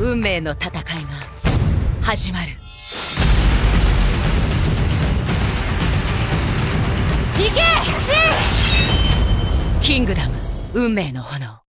運命の戦いが始まる。行け！キングダム運命の炎。